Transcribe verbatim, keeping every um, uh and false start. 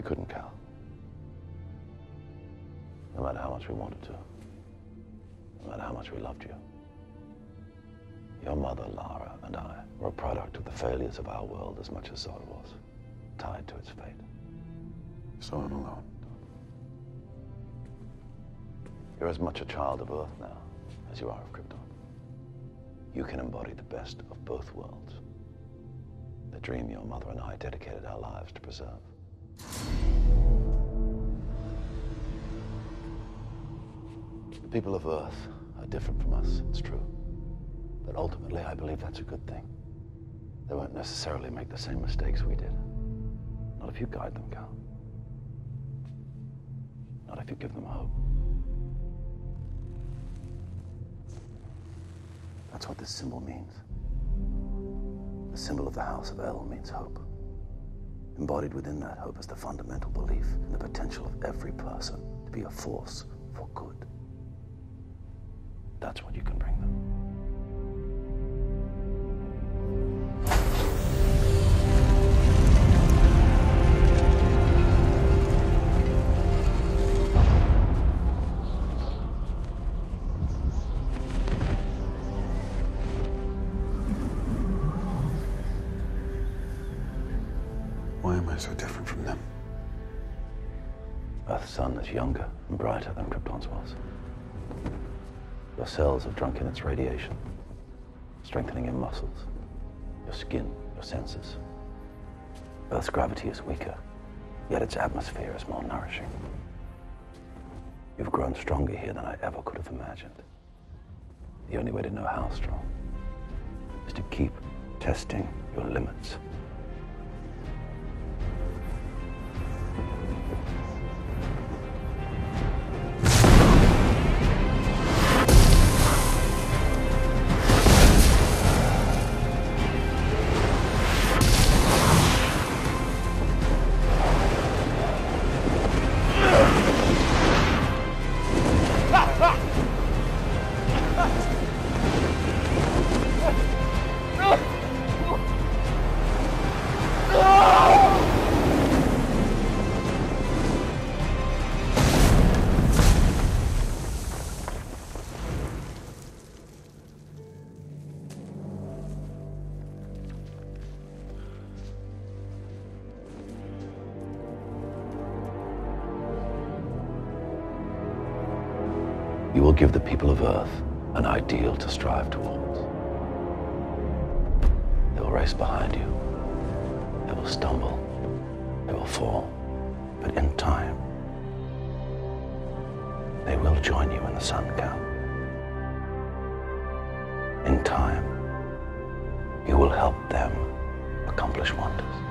We couldn't, Kal. No matter how much we wanted to. No matter how much we loved you. Your mother, Lara, and I were a product of the failures of our world as much as Zod was, tied to its fate. So I'm alone. You're as much a child of Earth now as you are of Krypton. You can embody the best of both worlds. The dream your mother and I dedicated our lives to preserve. The people of Earth are different from us, it's true. But ultimately, I believe that's a good thing. They won't necessarily make the same mistakes we did. Not if you guide them, Kal. Not if you give them hope. That's what this symbol means. The symbol of the House of El means hope. Embodied within that hope is the fundamental belief in the potential of every person to be a force for good. That's what you can bring them. Why am I so different from them? Earth's sun is younger and brighter than Krypton's was. Your cells have drunk in its radiation, strengthening your muscles, your skin, your senses. Earth's gravity is weaker, yet its atmosphere is more nourishing. You've grown stronger here than I ever could have imagined. The only way to know how strong is to keep testing your limits. You will give the people of Earth an ideal to strive towards. They will race behind you. They will stumble. They will fall. But in time, they will join you in the sun, Kal. In time, you will help them accomplish wonders.